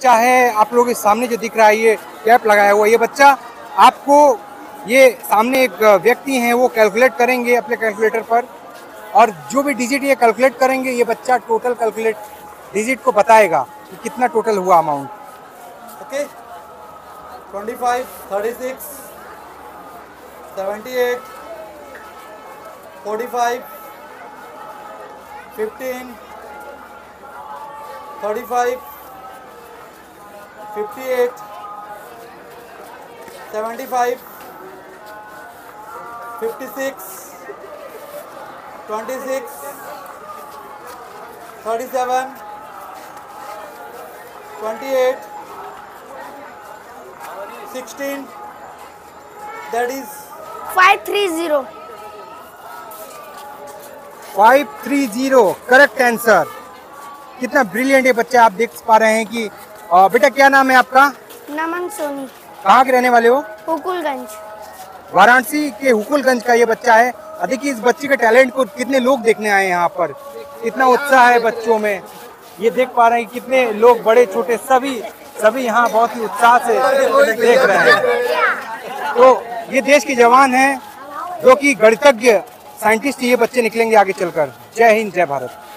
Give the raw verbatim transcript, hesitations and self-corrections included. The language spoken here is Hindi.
बच्चा है, आप लोगों के सामने जो दिख रहा है ये कैप लगाया हुआ ये बच्चा, आपको ये सामने एक व्यक्ति हैं वो कैलकुलेट करेंगे अपने कैलकुलेटर पर, और जो भी डिजिट ये कैलकुलेट करेंगे ये बच्चा टोटल कैलकुलेट डिजिट को बताएगा कि कितना टोटल हुआ amount. Okay, twenty-five, thirty-six, seventy-eight, forty-five, fifteen, thirty-five, fifty-eight, seventy-five, fifty-six, twenty-six, thirty-seven, twenty-eight, sixteen, that is five thirty. five thirty correct answer. कितना ब्रिलियंट ये बच्चा, आप देख पा रहे हैं कि आ, बेटा क्या नाम है आपका? नमन सोनी। कहाँ के रहने वाले हो? हुकुलगंज, वाराणसी के हुकुलगंज का ये बच्चा है। देखिए इस बच्चे के टैलेंट को कितने लोग देखने आए हैं यहाँ पर, कितना उत्साह है बच्चों में, ये देख पा रहे हैं कितने लोग बड़े छोटे सभी सभी यहाँ बहुत ही उत्साह से देख रहे हैं। तो ये देश के जवान हैं जो कि गणितज्ञ साइंटिस्ट ये बच्चे निकलेंगे आगे चलकर। जय हिंद, जय भारत।